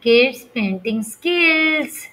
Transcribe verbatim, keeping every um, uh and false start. Kids Painting Skills.